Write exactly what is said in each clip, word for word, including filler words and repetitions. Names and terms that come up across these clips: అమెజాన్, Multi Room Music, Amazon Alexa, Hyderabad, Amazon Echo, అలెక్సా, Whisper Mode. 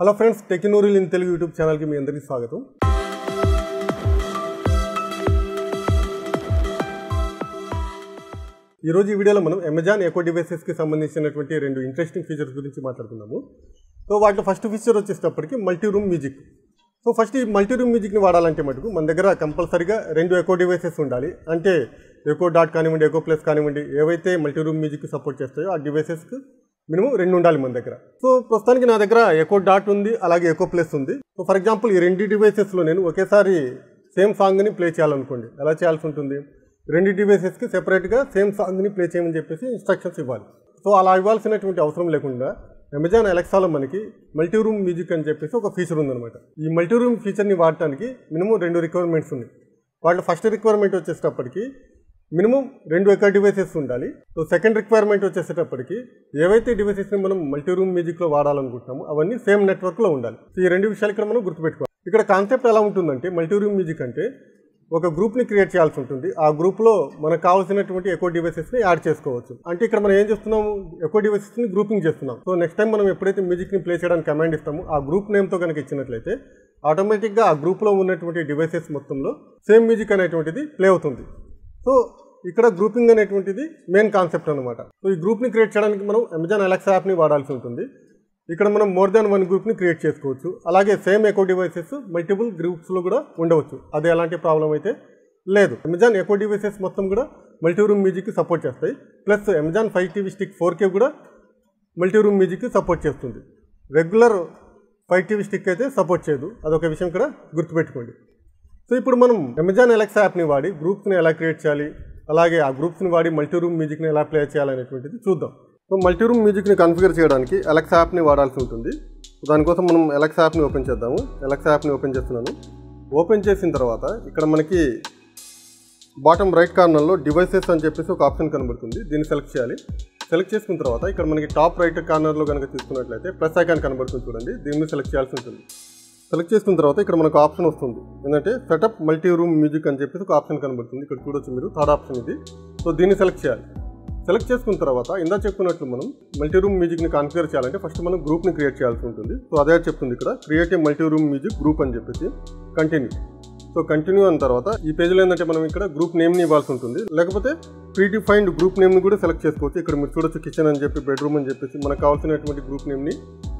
Hello friends, tech in Telugu YouTube channel కి మీ అందరికీ స్వాగతం. ఈ రోజు ఈ వీడియోలో మనం అమెజాన్ ఎకో డివైసెస్ కి సంబంధించినటువంటి రెండు ఇంట్రెస్టింగ్ ఫీచర్స్ గురించి మాట్లాడుకుందాము. సో వాటిలో ఫస్ట్ ఫీచర్ వచ్చేటప్పటికి multi room music. So first ఈ మల్టీ రూమ్ మ్యూజిక్ ని వాడాలంటే మటుకు మన దగ్గర కంపల్సరీగా రెండు ఎకో డివైసెస్ ఉండాలి. అంటే ఎకో డాట్ కానివ్వండి, ఎకో ప్లస్ కానివ్వండి, ఏవైతే మల్టీ రూమ్ మ్యూజిక్ సపోర్ట్ చేస్తాయో ఆ డివైసెస్ మినిమం రెండు ఉండాలి మన దగ్గర. సో ప్రస్తుతానికి నా దగ్గర ఎకో డాట్ ఉంది, అలాగే ఎకో ప్లస్ ఉంది. సో ఫర్ ఎగ్జాంపుల్ ఈ రెండు డివైసెస్లో నేను ఒకేసారి సేమ్ సాంగ్ని ప్లే చేయాలనుకోండి, ఎలా చేయాల్సి ఉంటుంది? రెండు డివైసెస్కి సెపరేట్గా సేమ్ సాంగ్ని ప్లే చేయమని చెప్పేసి ఇన్స్ట్రక్షన్స్ ఇవ్వాలి. సో అలా ఇవ్వాల్సినటువంటి అవసరం లేకుండా అమెజాన్ అలెక్సాలో మనకి మల్టీరూమ్ మ్యూజిక్ అని చెప్పేసి ఒక ఫీచర్ ఉందన్నమాట. ఈ మల్టీరూమ్ ఫీచర్ని వాడటానికి మినిమం రెండు రిక్వైర్మెంట్స్ ఉన్నాయి. వాటిలో ఫస్ట్ రిక్వైర్మెంట్ వచ్చేటప్పటికి మినిమం రెండు ఎకో డివైసెస్ ఉండాలి. సో సెకండ్ రిక్వైర్మెంట్ వచ్చేసేటప్పటికి ఏవైతే డివైసెస్ని మనం మల్టీరూమ్ మ్యూజిక్లో వాడాలనుకుంటున్నామో అవన్నీ సేమ్ నెట్వర్క్లో ఉండాలి. సో ఈ రెండు విషయాలు ఇక్కడ మనం గుర్తుపెట్టుకోవాలి. ఇక్కడ కాన్సెప్ట్ ఎలా ఉంటుందంటే, మల్టీరూమ్ మ్యూజిక్ అంటే ఒక గ్రూప్ని క్రియేట్ చేయాల్సి ఉంటుంది. ఆ గ్రూప్లో మనకు కావాల్సినటువంటి ఎకో డివైసెస్ని యాడ్ చేసుకోవచ్చు. అంటే ఇక్కడ మనం ఏం చేస్తున్నాము, ఎకో డివైసెస్ని గ్రూపింగ్ చేస్తున్నాం. సో నెక్స్ట్ టైం మనం ఎప్పుడైతే మ్యూజిక్ని ప్లే చేయడానికి కమాండ్ ఇస్తామో ఆ గ్రూప్ నేమ్తో కనుక ఇచ్చినట్లయితే ఆటోమేటిక్గా ఆ గ్రూప్లో ఉన్నటువంటి డివైసెస్ మొత్తంలో సేమ్ మ్యూజిక్ అనేటువంటిది ప్లే అవుతుంది. సో ఇక్కడ గ్రూపింగ్ అనేటువంటిది మెయిన్ కాన్సెప్ట్ అనమాట. సో ఈ గ్రూప్ని క్రియేట్ చేయడానికి మనం అమెజాన్ అలెక్సా యాప్ని వాడాల్సి ఉంటుంది. ఇక్కడ మనం మోర్ దాన్ వన్ గ్రూప్ని క్రియేట్ చేసుకోవచ్చు. అలాగే సేమ్ ఎకో డివైసెస్ మల్టిపుల్ గ్రూప్స్లో కూడా ఉండవచ్చు. అది ఎలాంటి ప్రాబ్లం అయితే లేదు. అమెజాన్ ఎకో డివైసెస్ మొత్తం కూడా మల్టీరూమ్ మ్యూజిక్కి సపోర్ట్ చేస్తాయి. Plus అమెజాన్ Fire TV Stick four K కూడా మల్టీరూమ్ మ్యూజిక్కి సపోర్ట్ చేస్తుంది. రెగ్యులర్ ఫైర్ టీవీ స్టిక్ అయితే సపోర్ట్ చేయదు, అదొక విషయం ఇక్కడ గుర్తుపెట్టుకోండి. సో ఇప్పుడు మనం అమెజాన్ అలెక్సా యాప్ని వాడి గ్రూప్స్ని ఎలా క్రియేట్ చేయాలి, అలాగే ఆ గ్రూప్స్ని వాడి మల్టీరూమ్ మ్యూజిక్ని ఎలా ప్లే చేయాలనేటువంటిది చూద్దాం. సో మల్టీరూమ్ మ్యూజిక్ని కన్ఫిగర్ చేయడానికి అలెక్సా యాప్ని వాడాల్సి ఉంటుంది. దానికోసం మనం అలెక్సా యాప్ని ఓపెన్ చేద్దాము. అలెక్సా యాప్ని ఓపెన్ చేస్తున్నాను. ఓపెన్ చేసిన తర్వాత ఇక్కడ మనకి బాటమ్ రైట్ కార్నర్లో డివైసెస్ అని చెప్పేసి ఒక ఆప్షన్ కనబడుతుంది. దీన్ని సెలెక్ట్ చేయాలి. సెలెక్ట్ చేసుకున్న తర్వాత ఇక్కడ మనకి టాప్ రైట్ కార్నర్లో కనుక తీసుకున్నట్లయితే ప్లస్ ఐకాన్ కనబడుతుంది, చూడండి. దీన్ని సెలెక్ట్ చేయాల్సి ఉంటుంది. సెలెక్ట్ చేసుకున్న తర్వాత ఇక్కడ మనకు ఆప్షన్ వస్తుంది, ఏంటంటే సెటప్ మల్టీ రూమ్ మ్యూజిక్ అని చెప్పేసి ఒక ఆప్షన్ కనబడుతుంది. ఇక్కడ చూడొచ్చు మీరు, థర్డ్ ఆప్షన్ ఇది. సో దీన్ని సెలెక్ట్ చేయాలి. సెలెక్ట్ చేసుకున్న తర్వాత ఇందా చెప్పుకున్నట్లు మనం మల్టీ రూమ్ మ్యూజిక్ని కాన్ఫిగర్ చేయాలంటే ఫస్ట్ మనం గ్రూప్ని క్రియేట్ చేయాల్సి ఉంటుంది. సో అదే చెప్తుంది ఇక్కడ, create a multi room music group అని చెప్పేసి కంటిన్యూ. సో కంటిన్యూ అయిన తర్వాత ఈ పేజ్లో ఏంటంటే మనం ఇక్కడ గ్రూప్ నేమ్ని ఇవ్వాల్సి ఉంటుంది, లేకపోతే ప్రీ డిఫైన్డ్ గ్రూప్ నేమ్ని కూడా సెలెక్ట్ చేసుకోవచ్చు. ఇక్కడ మీరు చూడొచ్చు, కిచెన్ అని చెప్పి, బెడ్రూమ్ అని చెప్పేసి మనకు కావాల్సినటువంటి గ్రూప్ నేమ్ని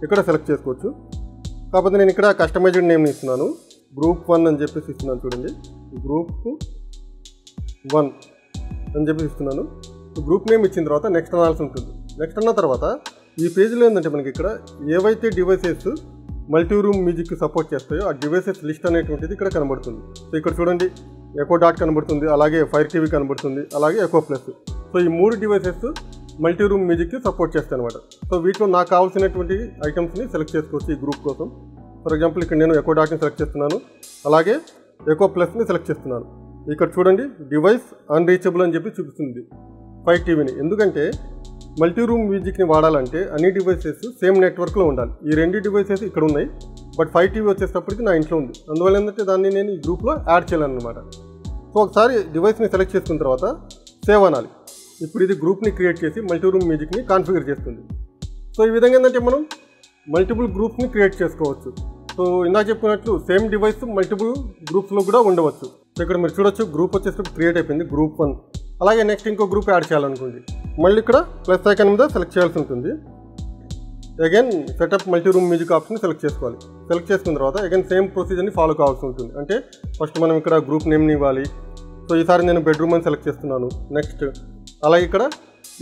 ఇక్కడ సెలెక్ట్ చేసుకోవచ్చు. కాకపోతే నేను ఇక్కడ కస్టమైజ్డ్ నేమ్ని ఇస్తున్నాను, గ్రూప్ వన్ అని చెప్పేసి ఇస్తున్నాను, చూడండి. గ్రూప్ వన్ అని చెప్పేసి ఇస్తున్నాను. గ్రూప్ నేమ్ ఇచ్చిన తర్వాత నెక్స్ట్ అనాల్సి ఉంటుంది. నెక్స్ట్ అన్న తర్వాత ఈ పేజీలో ఏంటంటే మనకి ఇక్కడ ఏవైతే డివైసెస్ మల్టీరూమ్ మ్యూజిక్కి సపోర్ట్ చేస్తాయో ఆ డివైసెస్ లిస్ట్ అనేటువంటిది ఇక్కడ కనబడుతుంది. సో ఇక్కడ చూడండి, ఎకో డాట్ కనబడుతుంది, అలాగే ఫైర్ టీవీ కనబడుతుంది, అలాగే ఎకో ప్లస్. సో ఈ మూడు డివైసెస్ మల్టీరూమ్ మ్యూజిక్కి సపోర్ట్ చేస్తాను అనమాట. సో వీటిలో నాకు కావాల్సినటువంటి ఐటమ్స్ని సెలెక్ట్ చేసుకోవచ్చు ఈ గ్రూప్ కోసం. ఫర్ ఎగ్జాంపుల్ ఇక్కడ నేను ఎకో డాట్ని సెలెక్ట్ చేస్తున్నాను, అలాగే ఎకో ప్లస్ని సెలెక్ట్ చేస్తున్నాను. ఇక్కడ చూడండి, డివైస్ అన్రీచబుల్ అని చెప్పి చూపిస్తుంది ఫైర్ టీవీని. ఎందుకంటే మల్టీరూమ్ మ్యూజిక్ని వాడాలంటే అన్ని డివైసెస్ సేమ్ నెట్వర్క్లో ఉండాలి. ఈ రెండు డివైసెస్ ఇక్కడ ఉన్నాయి, బట్ ఫైర్ టీవీ వచ్చేటప్పటికి నా ఇంట్లో ఉంది. అందువల్ల ఏంటంటే దాన్ని నేను ఈ గ్రూప్లో యాడ్ చేయాలను అనమాట. సో ఒకసారి డివైస్ని సెలెక్ట్ చేసుకున్న తర్వాత సేవ్ అనాలి. ఇప్పుడు ఇది గ్రూప్ని క్రియేట్ చేసి మల్టీరూమ్ మ్యూజిక్ని కాన్ఫిగర్ చేస్తుంది. సో ఈ విధంగా ఏంటంటే మనం మల్టిపుల్ గ్రూప్స్ని క్రియేట్ చేసుకోవచ్చు. సో ఇందాక చెప్పుకున్నట్లు సేమ్ డివైస్ మల్టిపుల్ గ్రూప్స్లో కూడా ఉండవచ్చు. సో ఇక్కడ మీరు చూడొచ్చు, గ్రూప్ వచ్చేసి క్రియేట్ అయిపోయింది, గ్రూప్ వన్. అలాగే నెక్స్ట్ ఇంకో గ్రూప్ యాడ్ చేయాలనుకోండి, మళ్ళీ ఇక్కడ ప్లస్ ఐకాన్ మీద సెలెక్ట్ చేయాల్సి ఉంటుంది. Again setup multiroom music option select చేసుకోవాలి. సెలెక్ట్ చేసుకున్న తర్వాత అగైన్ సేమ్ ప్రొసీజర్ని ఫాలో కావాల్సి ఉంటుంది. అంటే ఫస్ట్ మనం ఇక్కడ గ్రూప్ నేమ్ని ఇవ్వాలి. సో ఈసారి నేను బెడ్రూమ్ అని సెలెక్ట్ చేస్తున్నాను. నెక్స్ట్ అలాగే ఇక్కడ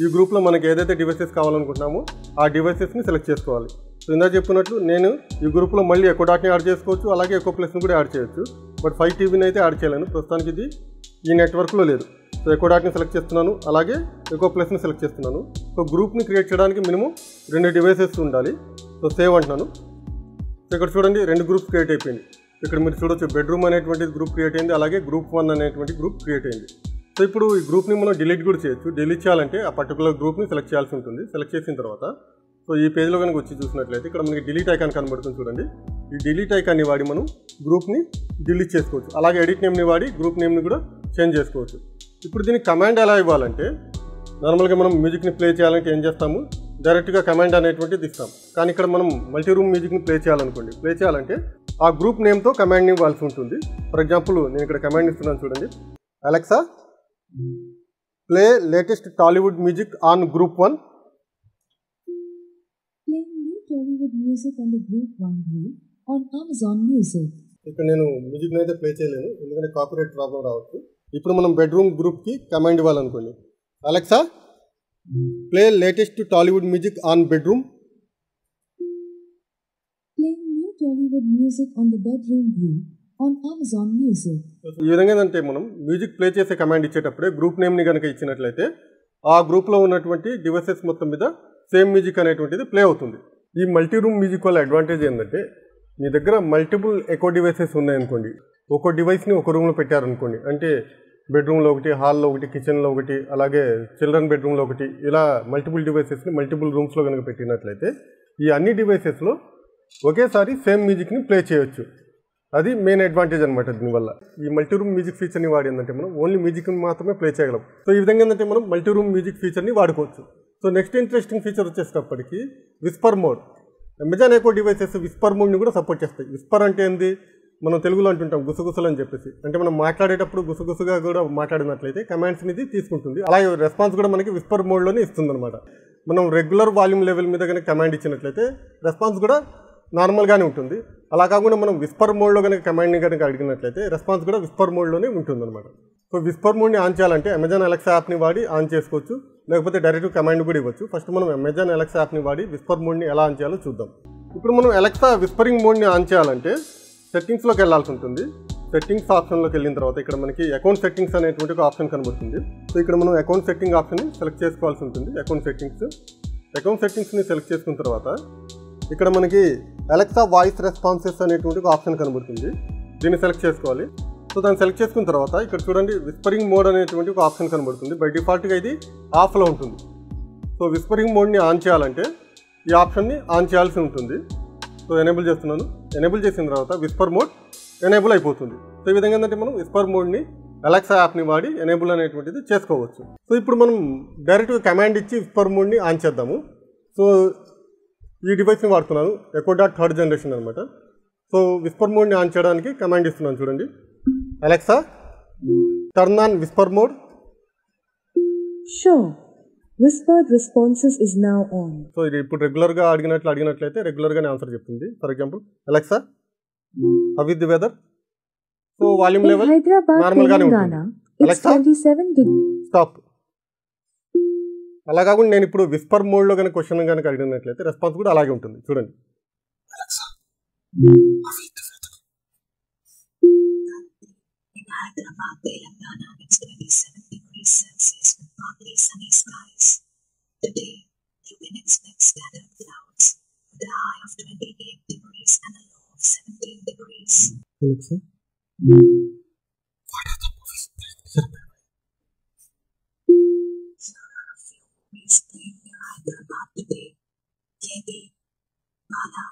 ఈ గ్రూప్లో మనకి ఏదైతే డివైసెస్ కావాలనుకుంటున్నామో ఆ డివైసెస్ని సెలెక్ట్ చేసుకోవాలి. సో ఇందాక చెప్పినట్లు నేను ఈ గ్రూప్లో మళ్ళీ ఎకో డాట్ని యాడ్ చేసుకోవచ్చు, అలాగే ఎకో ప్లస్ని కూడా యాడ్ చేయొచ్చు. బట్ ఫైవ్ టీవీని అయితే యాడ్ చేయలేను, ప్రస్తుతానికి ఇది ఈ నెట్వర్క్లో లేదు. సో ఎకో డాట్ని సెలెక్ట్ చేస్తున్నాను, అలాగే ఎకో ప్లస్ని సెలెక్ట్ చేస్తున్నాను. సో గ్రూప్ని క్రియేట్ చేయడానికి మినిమం రెండు డివైసెస్ ఉండాలి. సో సేవ్ అంటున్నాను. సో ఇక్కడ చూడండి, రెండు గ్రూప్స్ క్రియేట్ అయిపోయింది. ఇక్కడ మీరు చూడొచ్చు, బెడ్రూమ్ అనేటువంటి గ్రూప్ క్రియేట్ అయింది, అలాగే గ్రూప్ వన్ అనేటువంటి గ్రూప్ క్రియేట్ అయింది. సో ఇప్పుడు ఈ గ్రూప్ని మనం డిలీట్ కూడా చేయొచ్చు. డిలీట్ చేయాలంటే ఆ పర్టికులర్ గ్రూప్ని సెలెక్ట్ చేయాల్సి ఉంటుంది. సెలెక్ట్ చేసిన తర్వాత సో ఈ పేజ్లో కనుక వచ్చి చూసినట్లయితే ఇక్కడ మనకి డిలీట్ ఐకాన్ కనబడుతుంది, చూడండి. ఈ డిలీట్ ఐకాన్ని వాడి మనం గ్రూప్ని డిలీట్ చేసుకోవచ్చు. అలాగే ఎడిట్ నేమ్ని వాడి గ్రూప్ నేమ్ని కూడా చేంజ్ చేసుకోవచ్చు. ఇప్పుడు దీనికి కమాండ్ ఎలా ఇవ్వాలంటే, నార్మల్గా మనం మ్యూజిక్ని ప్లే చేయాలంటే ఏం చేస్తాము, డైరెక్ట్గా కమాండ్ అనేటువంటిది ఇస్తాం. కానీ ఇక్కడ మనం మల్టీరూమ్ మ్యూజిక్ని ప్లే చేయాలనుకోండి, ప్లే చేయాలంటే ఆ గ్రూప్ నేమ్తో కమాండ్ని ఇవ్వాల్సి ఉంటుంది. ఫర్ ఎగ్జాంపుల్ నేను ఇక్కడ కమాండ్ ఇస్తున్నాను చూడండి, అలెక్సా play latest Tollywood music on group one. ఇక్కడ నేను మ్యూజిక్ని అయితే ప్లే చేయలేను, ఎందుకంటే కాపీరైట్ ప్రాబ్లం రావచ్చు. ఇప్పుడు మనం బెడ్రూమ్ గ్రూప్కి కమాండ్ ఇవ్వాలనుకోండి, అలెక్సా play latest Tollywood music on bedroom. ఈ విధంగా ఏంటంటే మనం మ్యూజిక్ ప్లే చేసే కమాండ్ ఇచ్చేటప్పుడే గ్రూప్ నేమ్ని కనుక ఇచ్చినట్లయితే ఆ గ్రూప్లో ఉన్నటువంటి డివైసెస్ మొత్తం మీద సేమ్ మ్యూజిక్ అనేటువంటిది ప్లే అవుతుంది. ఈ మల్టీరూమ్ మ్యూజిక్ వల్ల అడ్వాంటేజ్ ఏంటంటే మీ దగ్గర మల్టిపుల్ ఎకో డివైసెస్ ఉన్నాయనుకోండి, ఒక్కో డివైస్ని ఒక రూమ్లో పెట్టారనుకోండి, అంటే బెడ్రూమ్లో ఒకటి, హాల్లో ఒకటి, కిచెన్లో ఒకటి, అలాగే చిల్డ్రన్ బెడ్రూమ్లో ఒకటి, ఇలా మల్టిపుల్ డివైసెస్ని మల్టిపుల్ రూమ్స్లో కనుక పెట్టినట్లయితే ఈ అన్ని డివైసెస్లో ఒకేసారి సేమ్ మ్యూజిక్ని ప్లే చేయొచ్చు. అది మెయిన్ అడ్వాంటేజ్ అనమాట. దీనివల్ల ఈ మల్టీరూమ్ మ్యూజిక్ ఫీచర్ని వాడి ఏంటంటే మనం ఓన్లీ మ్యూజిక్ని మాత్రమే ప్లే చేయగలం. సో ఈ విధంగా ఏంటంటే మనం మల్టీరూమ్ మ్యూజిక్ ఫీచర్ని వాడుకోవచ్చు. సో నెక్స్ట్ ఇంట్రెస్టింగ్ ఫీచర్ వచ్చేటప్పటికి whisper mode. అమెజాన్ echo devices whisper మోడ్ని కూడా సపోర్ట్ చేస్తాయి. విస్పర్ అంటే ఏంది? మనం తెలుగులో అంటుంటాం గుసగుసలు అని చెప్పేసి, అంటే మనం మాట్లాడేటప్పుడు గుసగుసగా కూడా మాట్లాడినట్లయితే కమాండ్స్ని ఇది తీసుకుంటుంది. అలాగే రెస్పాన్స్ కూడా మనకి విస్పర్ మోడ్లోనే ఇస్తుంది అనమాట. మనం రెగ్యులర్ వాల్యూమ్ లెవెల్ మీద కనుక కమాండ్ ఇచ్చినట్లయితే రెస్పాన్స్ కూడా నార్మల్గానే ఉంటుంది. అలా కాకుండా మనం విస్పర్ మోడ్లో కనుక కమాండ్ని కనుక అడిగినట్లయితే రెస్పాన్స్ కూడా విస్పర్ మోడ్లోనే ఉంటుందన్నమాట. సో విస్పర్ మోడ్ని ఆన్ చేయాలంటే అమెజాన్ అలెక్సా యాప్ని వాడి ఆన్ చేసుకోవచ్చు, లేకపోతే డైరెక్ట్ కమాండ్ కూడా ఇవ్వచ్చు. ఫస్ట్ మనం అమెజాన్ అలెక్సా యాప్ని వాడి విస్పర్ మోడ్ని ఎలా ఆన్ చేయాలో చూద్దాం. ఇప్పుడు మనం అలెక్సా విస్పరింగ్ మోడ్ని ఆన్ చేయాలంటే సెట్టింగ్స్లోకి వెళ్ళాల్సి ఉంటుంది. సెట్టింగ్స్ ఆప్షన్లోకి వెళ్ళిన తర్వాత ఇక్కడ మనకి అకౌంట్ సెట్టింగ్స్ అనేటువంటి ఒక ఆప్షన్ కనబడుతుంది. సో ఇక్కడ మనం అకౌంట్ సెట్టింగ్ ఆప్షన్ని సెలెక్ట్ చేసుకోవాల్సి ఉంటుంది. అకౌంట్ సెట్టింగ్స్ అకౌంట్ సెట్టింగ్స్ని సెలెక్ట్ చేసుకున్న తర్వాత ఇక్కడ మనకి అలెక్సా వాయిస్ రెస్పాన్సెస్ అనేటువంటి ఒక ఆప్షన్ కనబడుతుంది. దీన్ని సెలెక్ట్ చేసుకోవాలి. సో దాన్ని సెలెక్ట్ చేసుకున్న తర్వాత ఇక్కడ చూడండి విస్పరింగ్ మోడ్ అనేటువంటి ఒక ఆప్షన్ కనబడుతుంది. బై డిఫాల్ట్గా ఇది ఆఫ్లో ఉంటుంది. సో విస్పరింగ్ మోడ్ని ఆన్ చేయాలంటే ఈ ఆప్షన్ని ఆన్ చేయాల్సి ఉంటుంది. సో ఎనేబుల్ చేస్తున్నాను. ఎనేబుల్ చేసిన తర్వాత విస్పర్ మోడ్ ఎనేబుల్ అయిపోతుంది. సో ఈ విధంగా ఏంటంటే మనం విస్పర్ మోడ్ని అలెక్సా యాప్ని వాడి ఎనేబుల్ అనేటువంటిది చేసుకోవచ్చు. సో ఇప్పుడు మనం డైరెక్ట్గా కమాండ్ ఇచ్చి విస్పర్ మోడ్ని ఆన్ చేద్దాము. సో ఈ డివైస్ని వాడుతున్నాను, ఎకో డాట్ థర్డ్ జనరేషన్ అనమాట. సో విస్పర్ మోడ్ని ఆన్ చేయడానికి కమాండ్ ఇస్తున్నాను చూడండి, అలెక్సా turn on whisper mode. Sure whispered responses is now on. So ఇది ఇప్పుడు రెగ్యులర్గా అడిగినట్లు అడిగినట్లయితే రెగ్యులర్గానే ఆన్సర్ చెప్తుంది. For example అలెక్సా how is the weather. So volume level నార్మల్గానే ఉంటుంది. అలెక్సా stop. అలా కాకుండా నేను ఇప్పుడు విస్పర్ మోడ్లో కనుక క్వశ్చన్ కనుక అడిగినట్లయితే రెస్పాన్స్ కూడా అలాగే ఉంటుంది. చూడండి అలెక్సా how is the weather in Hyderabad Telangana it's twenty-seven degrees Celsius. Partly sunny skies. Today, you can expect scattered clouds with a high of twenty-eight degrees and a low of seventeen degrees. Alexa, what are the movies playing nearby? There are a few movies playing near Hyderabad today. K D, Bala,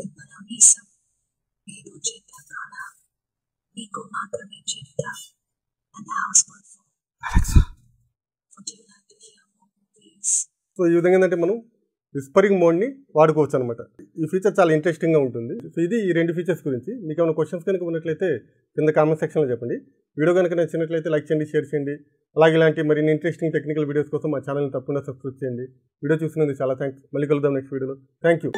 Tippalanisam, Meeru Chetta Kala, Meeku Matrame Chetta, and House Full. Alexa. So ఈ విధంగా ఏంటంటే మనం whispering మోడ్ని వాడుకోవచ్చు అనమాట. ఈ feature చాలా ఇంట్రెస్టింగ్గా ఉంటుంది. సో ఇది ఈ రెండు ఫీచర్స్ గురించి. మీకు ఏమైనా క్వశ్చన్స్ కనుక ఉన్నట్లయితే కింద కామెంట్ సెక్షన్లో చెప్పండి. వీడియో కనుక నచ్చినట్లయితే లైక్ చేయండి, షేర్ చేయండి. అలాగే ఇలాంటి మరిన్ని ఇంట్రెస్టింగ్ టెక్నికల్ వీడియోస్ కోసం మా ఛానల్ని తప్పకుండా సబ్స్క్రైబ్ చేయండి. వీడియో చూసినందుకు చాలా థ్యాంక్స్. మళ్ళీ కలుద్దాం నెక్స్ట్ వీడియోలో. Thank you.